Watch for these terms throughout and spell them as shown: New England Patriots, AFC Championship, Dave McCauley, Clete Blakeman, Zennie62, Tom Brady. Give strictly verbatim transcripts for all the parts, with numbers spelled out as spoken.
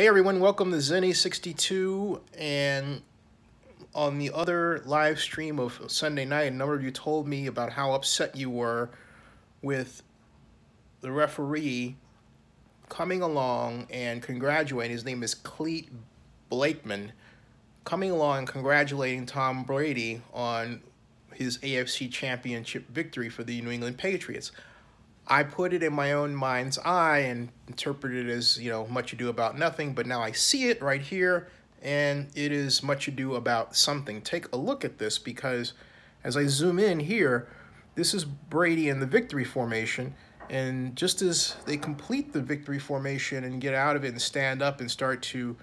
Hey everyone, welcome to Zennie sixty-two, and on the other live stream of Sunday night, a number of you told me about how upset you were with the referee coming along and congratulating, his name is Clete Blakeman, coming along and congratulating Tom Brady on his A F C Championship victory for the New England Patriots. I put it in my own mind's eye and interpreted it as, you know, much ado about nothing, but now I see it right here, and it is much ado about something. Take a look at this, because as I zoom in here, this is Brady in the victory formation, and just as they complete the victory formation and get out of it and stand up and start to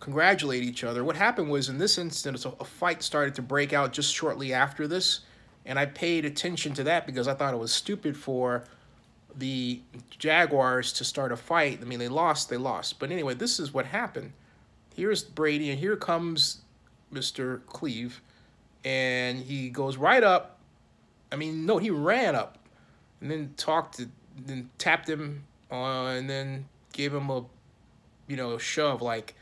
congratulate each other, what happened was, in this instance, a fight started to break out just shortly after this, and I paid attention to that because I thought it was stupid for the Jaguars to start a fight. I mean, they lost, they lost. But anyway, this is what happened. Here's Brady, and here comes Mister Cleve, and he goes right up. I mean, no, he ran up, and then talked, to, then tapped him, uh, and then gave him a, you know, shove, like,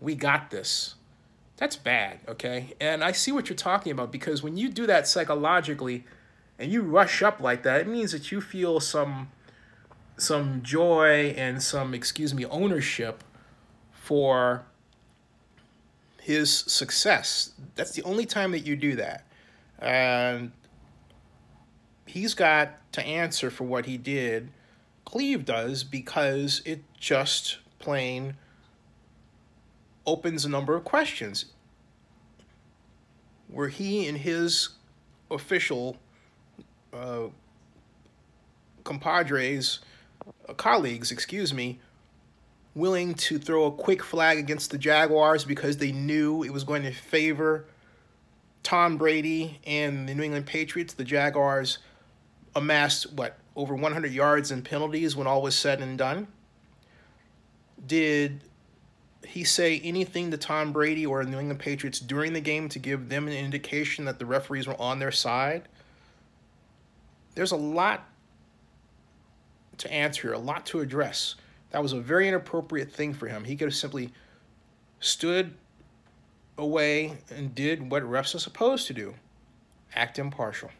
we got this. That's bad, okay? And I see what you're talking about, because when you do that psychologically, and you rush up like that, it means that you feel some some joy and some, excuse me, ownership for his success. That's the only time that you do that. And he's got to answer for what he did. Cleve does, because it just plain opens a number of questions. Were he and his official Uh, compadres, uh, colleagues, excuse me, willing to throw a quick flag against the Jaguars because they knew it was going to favor Tom Brady and the New England Patriots? The Jaguars amassed, what, over one hundred yards in penalties when all was said and done. Did he say anything to Tom Brady or the New England Patriots during the game to give them an indication that the referees were on their side? There's a lot to answer, a lot to address. That was a very inappropriate thing for him. He could have simply stood away and did what refs are supposed to do, act impartial.